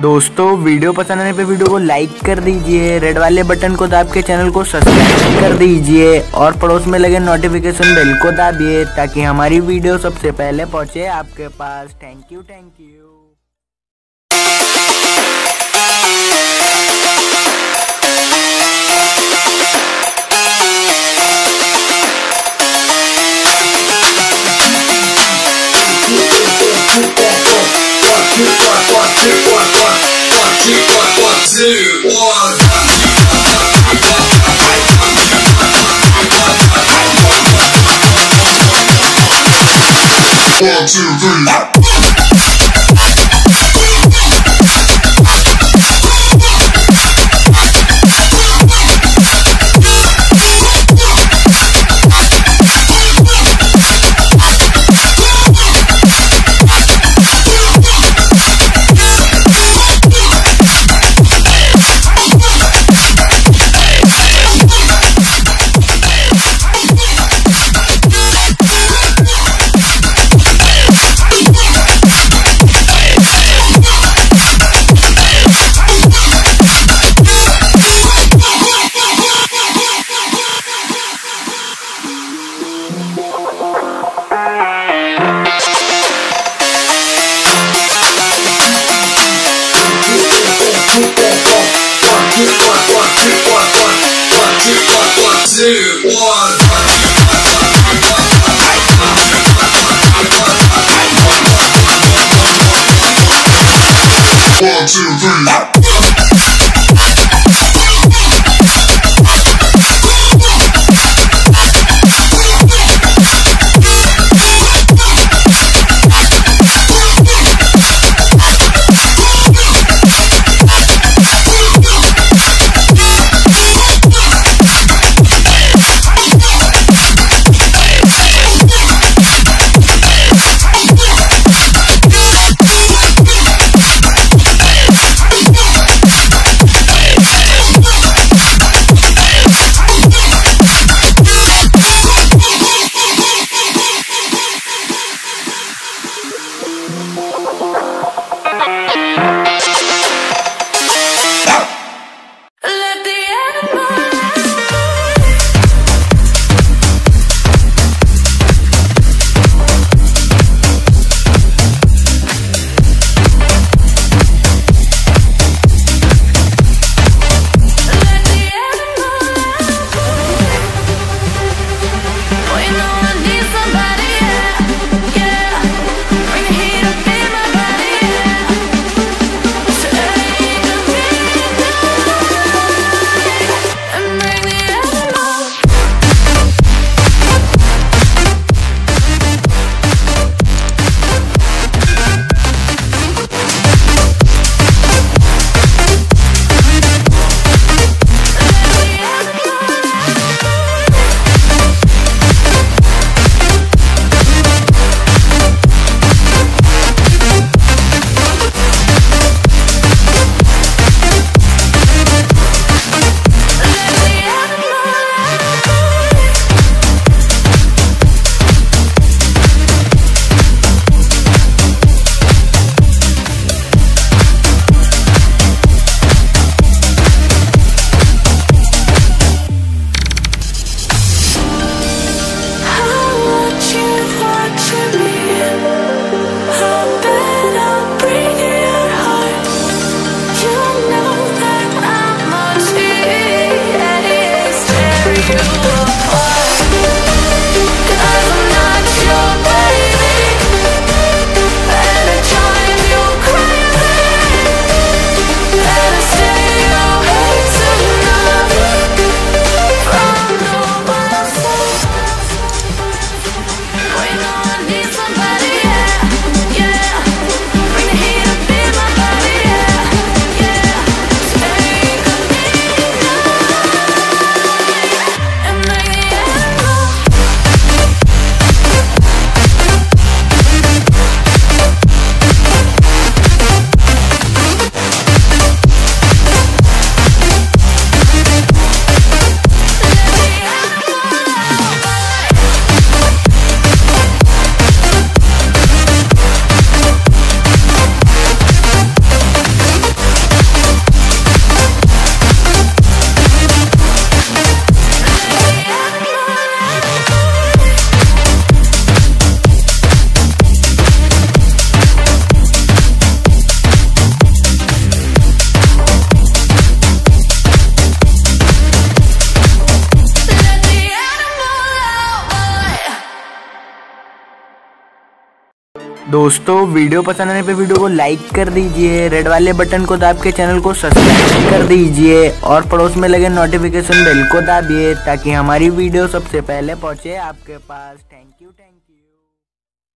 दोस्तों वीडियो पसंद आने पे वीडियो को लाइक कर दीजिए, रेड वाले बटन को दाब के चैनल को सब्सक्राइब कर दीजिए और पड़ोस में लगे नोटिफिकेशन बेल को दाबिए ताकि हमारी वीडियो सबसे पहले पहुंचे आपके पास। Thank you. One, two, three. One, two, three. दोस्तों वीडियो पसंद आने पे वीडियो को लाइक कर दीजिए, रेड वाले बटन को दाब के चैनल को सब्सक्राइब कर दीजिए और पड़ोस में लगे नोटिफिकेशन बेल को दाबिए ताकि हमारी वीडियो सबसे पहले पहुंचे आपके पास। Thank you.